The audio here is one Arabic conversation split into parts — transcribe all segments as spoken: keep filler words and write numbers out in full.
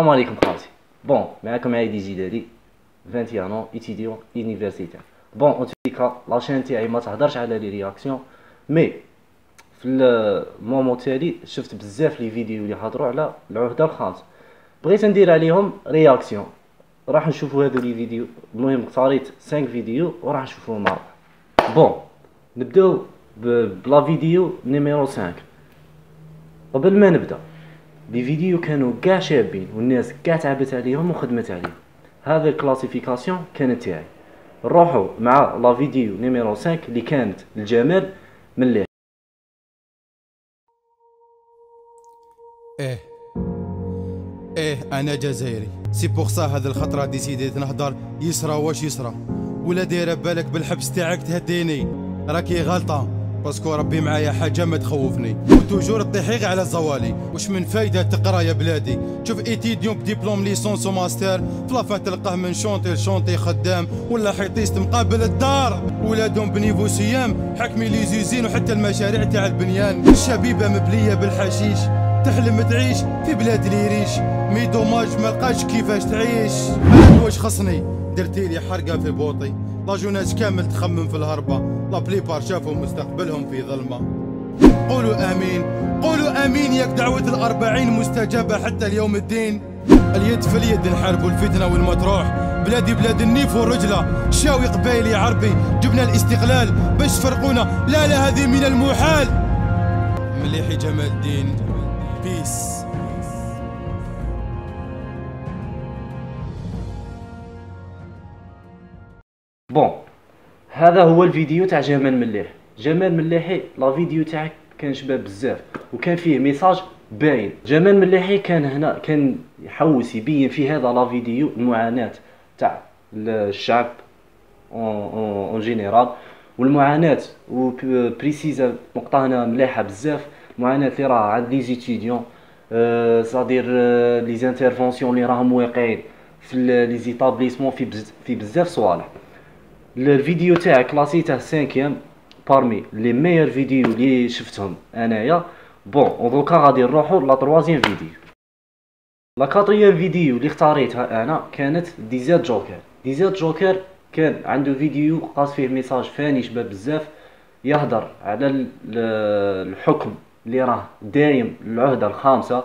السلام عليكم خالتي. بون معاكم معايا ديزيت هادي واحد وعشرين عام ايتيديون يونيفرسيتير. بون اوتيكا لاشين تاعي ما تهضرش على لي رياكسيون مي في المومون تاعي شفت بزاف لي فيديو اللي هضروا على العهده الخامسه، بغيت ندير عليهم رياكسيون. راح نشوفوا هادو لي فيديو، المهم اختاريت خمسة فيديو وراح نشوفوهم مع بعض. بون نبداو بلا فيديو نيميرو خمسة. قبل ما نبدا لي فيديو كانوا كاع شابين والناس كاع تعبت عليهم وخدمت عليهم. هذا الكلاسيفيكاسيون كانت تاعي. نروحوا مع لا فيديو نيميرو خمسة اللي كانت لجمال ملاحي. ايه ايه انا جزائري سي بوغ سا هذا الخطره ديسيديت نهضر يسرى واش يسرى ولا دايره بالك بالحبس تاعك تهديني راكي غلطه باسكو ربي معايا حاجه ما تخوفني وتوجور الطحيق على الزوالي. واش من فايده تقرا يا بلادي؟ شوف ايتيديون بديبلوم ليسونس وماستر فلافه تلقاه من شونطي لشونطي خدام ولا حيطيست مقابل الدار ولادهم بنيفو سيام حكمي لي زيزين وحتى المشاريع تاع البنيان. الشبيبه مبليه بالحشيش تحلم تعيش في بلاد الريش مي دوماج ما لقاش كيفاش تعيش. واش خصني درتيلي حرقه في بوطي لا جوناس كامل تخمم في الهربه لا بليبار شافوا مستقبلهم في ظلمه. قولوا امين قولوا امين ياك دعوه الاربعين مستجابه حتى اليوم الدين. اليد في اليد نحاربوا الفتنه والمطروح بلادي بلاد النيف والرجله شاوي قبايلي عربي جبنا الاستقلال باش تفرقونا لا لا هذه من المحال. مليحي جمال الدين بيس. بون هذا هو الفيديو تاع جمال ملاحي. جمال ملاحي لا فيديو تاعك كان شباب بزاف وكان فيه ميساج باين. جمال ملاحي كان هنا كان يحوس يبين في هذا لا فيديو المعاناه تاع الشعب اون جينيرال والمعاناه وبريسيزا نقطه هنا مليحه بزاف. المعاناه اللي راها عند لي زيتيديون صادير لي زانترفونسيون اللي راهم واقعين في لي زيتابليسمون في في بزاف صوالح. الفيديو تاع كلاسيته خمسة بارمي لي ميور فيديو اللي شفتهم انايا. بون ودوكا غادي نروحو لا تروازيام فيديو. لا كاتريام فيديو اللي اختاريتها انا كانت ديزيت جوكر. ديزيت جوكر كان عنده فيديو قاص فيه ميساج فاني شباب بزاف يهضر على الحكم اللي راه دايم العهده الخامسه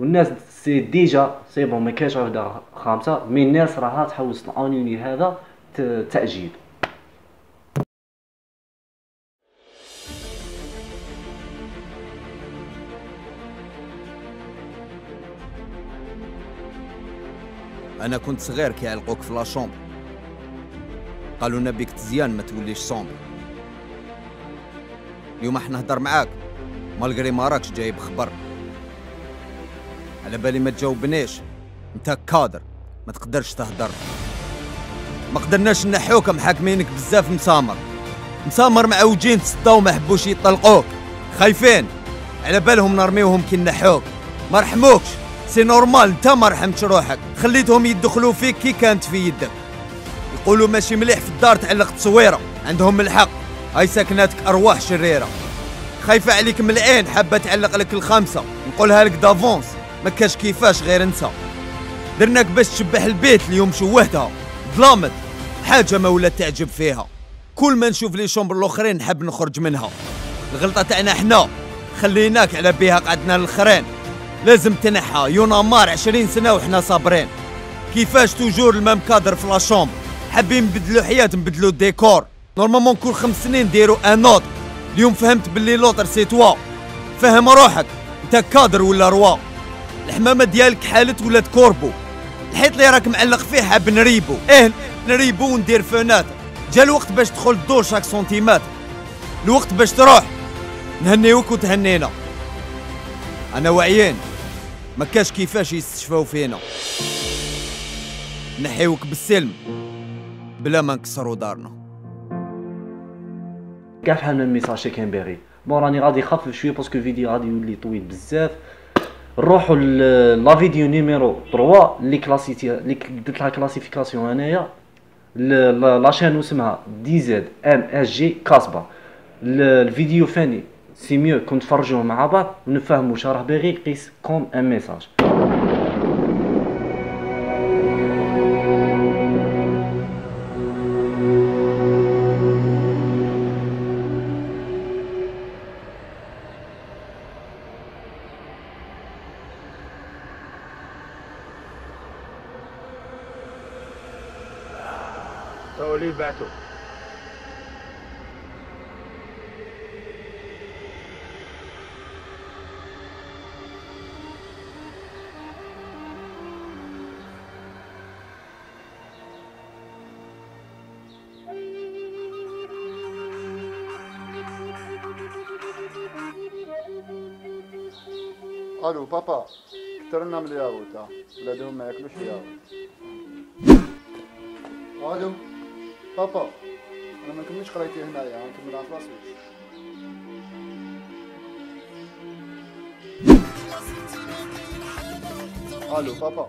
والناس سي ديجا سي بون ما كاش عهده خامسه مي الناس راها تحوس القانون هذا تأجيل. أنا كنت صغير كي علقوك في لاشومبر قالوا لنا بيك تزيان ما توليش صومبر. اليوم راح نهضر معاك مالغري ما راكش جايب خبر على بالي ما تجاوبنيش. أنت كادر ما تقدرش تهضر. ما قدرناش نحوك محاكمينك بزاف مسامر مسامر معوجين تصداو ما حبوش يطلقوك خايفين على بالهم نرميوهم كي نحوك ما رحموكش سي نورمال انت ما رحمتش روحك خليتهم يدخلوا فيك كي كانت في يدك. يقولوا ماشي مليح في الدار تعلق تصويره عندهم الحق هاي ساكناتك ارواح شريره خايفه عليك من العين حابه تعلق لك الخامسه. نقولها لك دافونس ما كاش كيفاش غير انسى درناك باش تشبح البيت اليوم شوهتها ظلامت حاجه ما ولا تعجب فيها كل ما نشوف لي شومبر الاخرين نحب نخرج منها. الغلطه تاعنا حنا خليناك على بيها قعدنا الاخرين لازم تنحى يونامار عشرين سنه وحنا صابرين. كيفاش توجور المام كادر في لا شومبر حابين نبدلو حياه نبدلو الديكور نورمالمون كل خمس سنين نديرو ان اوت. اليوم فهمت باللي لوتر سي توا فهم روحك انت كادر ولا روا الحمامه ديالك حالت ولات كوربو الحيط اللي راك معلق فيه حاب نريبو ايه نريبو وندير فونات. جا الوقت باش تدخل الدور شاك سنتيمات الوقت باش تروح نهنيوك وتهنينا. انا واعيين ما كاش كيفاش يستشفاو فينا نحيوك بالسلم بلا ما نكسرو دارنا كاع فحال من الميساج كان باغي. بون راني غادي نخفف شويه باسكو الفيديو غادي يولي طويل بزاف. نروحوا لا فيديو نيميرو ثلاثة اللي كلاسيتي اللي درت لها كلاسيفيكاسيون انايا. لا شانو اسمها دي زد ام اس جي كاسبا. الفيديو فاني سي ميو كون تفرجوه مع بعض نفهموا واش راه باغي يقيس كوم ان ميساج. واتباعته. الو بابا، كثر لنا من الياغوت، ها ولادهم ما ياكلوش الياغوت. الو بابا، انا ما نكملش قرايتي هنايا، نكمل على راسي. الو بابا،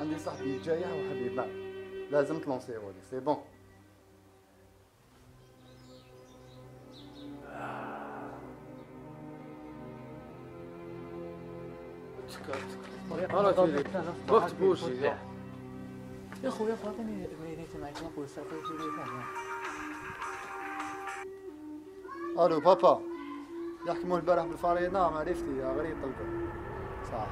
عندي صاحبي جايح وحبيب معي، لازم تلونسيو لي، سي بون. وقت بوشي يا خويا، فاطمه بغيت معاك نقول صافي تليفون. الو بابا، يحكموا البارح بالفريضه ما عرفتي يا غير يطلقوا صح.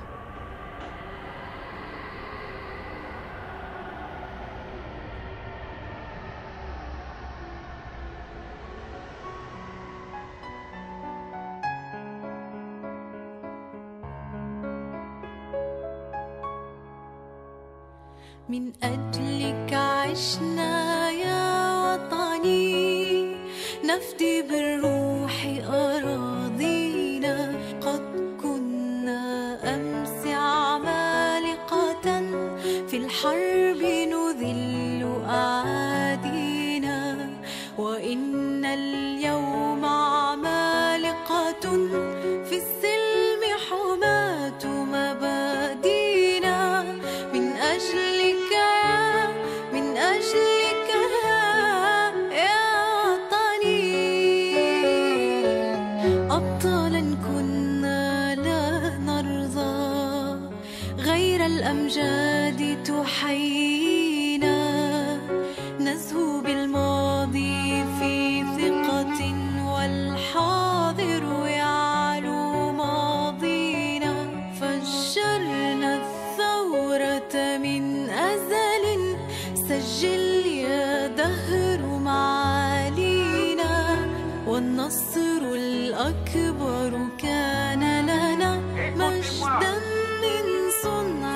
من أجلك عشنا يا وطني، نفدي بالروح أراضينا. قد كنا أمس عمالقة، في الحرب نذل أعادينا. وإن اليوم عمالقة، في السلم حماة مبادينا. من أجل الأمجاد تحيينا، نزهو بالماضي في ثقة، والحاضر يعلو ماضينا. فجرنا الثورة من أزل، سجل يا دهر معالينا. والنصر الأكبر كان لنا، مجدا من صنع.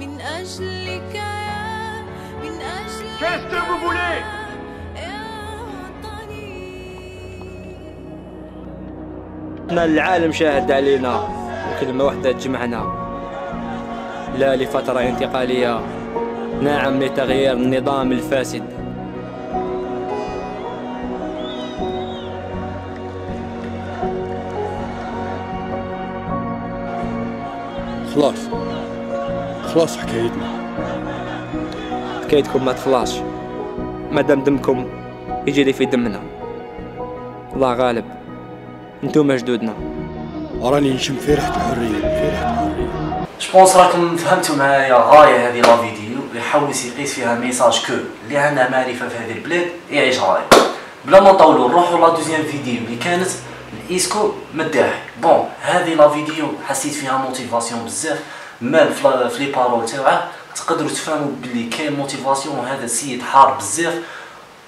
من أجلك يا، من أجلك يا وطني. العالم شاهد علينا، وكلمة واحدة تجمعنا. لا لفترة انتقالية، نعم لتغيير النظام الفاسد. خلاص خلاص حكايتنا، حكايتكم ما تخلاصش مادام دمكم يجري في دمنا. الله غالب، انتوما جدودنا. راني نشم في ريحة الحرية، في ريحة الحرية. جوبونس راكم فهمتوا معايا غاية هذه لا فيديو اللي حاول يقيس فيها ميساج كو اللي عندنا معرفة في هذه البلاد يعيش غاية. بلا ما نطولوا نروحوا لا دوزيام فيديو اللي كانت الإسكو مداح. بون هذه لا فيديو حسيت فيها موتيفاسيون بزاف، مال في لي بارول تاعه تقدروا تفهموا بلي كاين موتيفاسيون. هذا السيد حار بزاف،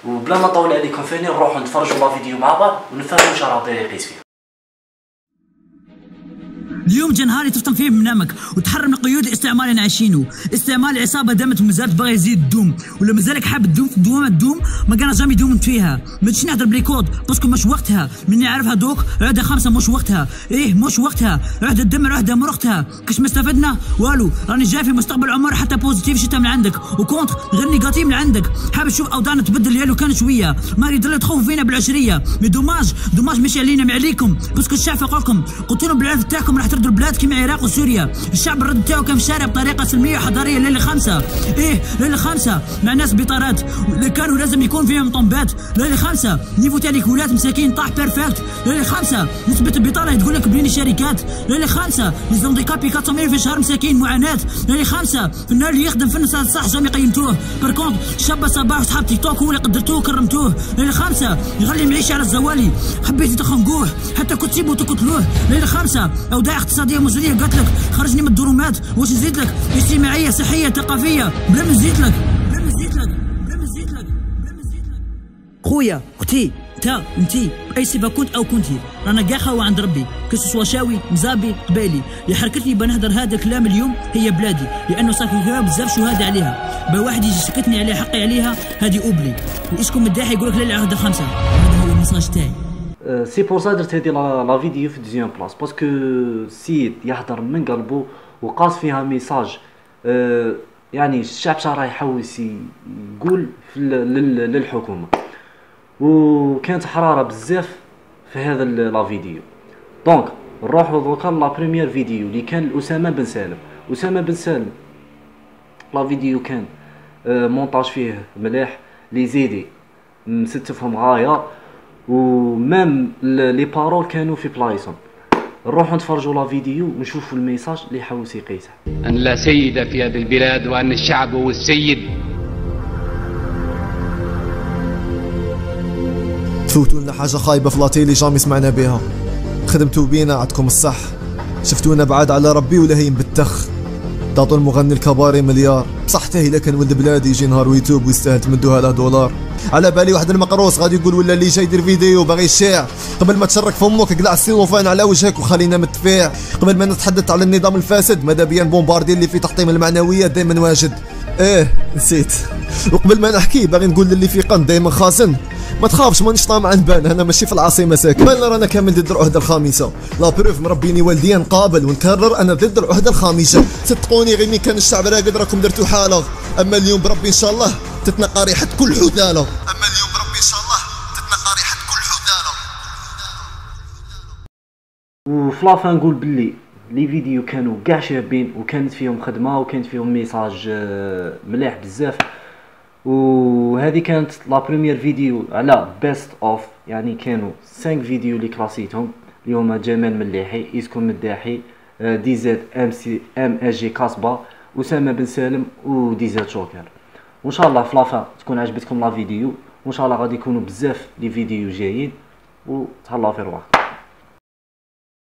وبلا ما نطول عليكم فاني نروحوا نتفرجوا لا فيديو مع بعض ونفهموا واش راه باغي يقيس فيها. اليوم جا نهاري تفطن فيه بمنامك وتحرم القيود الاستعمار اللي عايشينه. استعمار عصابه دامت ومازالت باغي يزيد الدوم، ولا مازالك حاب تدوم في الدوامه تدوم، ما كان جامي دومت فيها. ماشي نهضر بلي كود باسكو مش وقتها، مني عارفها دوك عهده خمسه مش وقتها، ايه مش وقتها، عهده الدمر عهده مرختها. كاش ما استفدنا والو، راني جاي في مستقبل عمر حتى بوزيتيف شتا من عندك وكونتر غير نيجاتيف من عندك. حاب تشوف اوضاعنا تبدل يا لو كان شويه، ما يدير تخوف فينا بالعشريه. مي دوماج دوماج ماشي علينا ما عليكم، باسكو الشعب فوقكم، قلتولو بالعرف تاعكم راح تردوا البلاد كيما العراق وسوريا. الشعب الرد تاعو كان في الشارع بطريقه سلميه وحضاريه ليله خمسه، ايه ليله خمسه مع ناس بطارات اللي كانوا لازم يكون فيهم طنبات. ليله خمسه نيفو تاع الكولات مساكين طاح بيرفكت. ليله خمسه نسبه البطاله تقول لك بنيني شركات. ليله خمسه لي زونديكابي أربعمية ألف في الشهر مساكين معاناه. ليله خمسه في النهار اللي يخدم في النساء صح جامي قيمتوه. باركونت شابه صباح وصحاب تيك توك هو اللي قدرتوه كرمتوه. ليله خمسه يغلي معيشه على الزوالي، حبيتو تخنقوه حتى كنت تسيبو تقتلوه. ليله خمسه أو داعي اقتصاديه ومجاليه قالت لك خرجني من الظلمات. واش نزيد لك؟ اجتماعيه، صحيه، ثقافيه، بلا ما نزيد لك بلا ما نزيد لك بلا ما نزيد لك بلا ما نزيد لك. خويا، اختي، تا انتي اي سيفا كنت او كنتي رانا كاع خاوه عند ربي، كسوا شاوي مزابي قبالي. اللي حركتني بنهضر هذا الكلام اليوم هي بلادي، لانه صافي فيها بزاف شهاده عليها. با واحد يجي يسكتني على حقي عليها هذه اوبلي، واسكم الداحي يقول لك لا العهد خمسه. هذا هو الميساج تاعي. سي بور سا درت هذه لا فيديو في دوزيام بلاص، باسكو السيد يهضر من قلبه وقاص فيها ميساج. يعني الشعب راه يحوس يقول للحكومه، وكانت حراره بزاف في هذا لا فيديو. دونك نروحوا دوكا لا بريمير فيديو اللي كان لأسامة بن سالم. أسامة بن سالم لا فيديو كان مونتاج فيه ملاح لي زيدي مستفهم غايه، ومام لي بارول كانوا في بلايصهم. نروحوا نتفرجوا لا فيديو ونشوفوا الميساج اللي حاول يقيسه. ان لا سيد في هذه البلاد، وان الشعب هو السيد. فوتوا لنا حاجه خايبه في لاتيلي جامي سمعنا بها. خدمتوا بينا عندكم الصح، شفتونا بعاد على ربي ولا هين بالتخ. تعطوا المغني الكباري مليار، بصح حتى الا كان ولد بلادي يجي نهار ويتوب ويستاهل تمدوها له دولار. على بالي واحد المقروص غادي يقول ولا اللي جاي يدير فيديو باغي يشيع. قبل ما تشرك فمك اقلع السيلوفان على وجهك وخلينا متفيع. قبل ما نتحدث على النظام الفاسد، ماذا بيا نبومباردي اللي في تحطيم المعنويات دائما واجد. ايه نسيت، وقبل ما نحكي باغي نقول للي في قند دائما خازن، ما تخافش مانيش طامع نبان، انا ماشي في العاصمه ساكن. بالنا رانا كامل ضد العهده الخامسه، لا بروف مربيني والدي نقابل ونكرر انا ضد العهده الخامسه. صدقوني غير مين كان الشعب راقد راكم درتو حاله. اما اليوم بربي ان شاء الله تتنقى ريحه كل حداله. اما اليوم بربي ان شاء الله تتنقى ريحه كل حداله. وفي لافان نقول باللي لي فيديو كانوا كاع شابين، وكانت فيهم خدمه، وكانت فيهم ميساج مليح بزاف. وهذه كانت لا بريمير فيديو على بيست اوف، يعني كانوا خمسة فيديو اللي كلاسيتهم. اليوم جمال ملاحي، اسكم مداحي، ديزيت ام سي ام اس جي كاسبا، أسامة بن سالم، وديزيت شوكر. وان شاء الله في لافا تكون عجبتكم لا فيديو، وان شاء الله غادي يكونوا بزاف لي فيديو جايين، وتهلاو في رواحكم.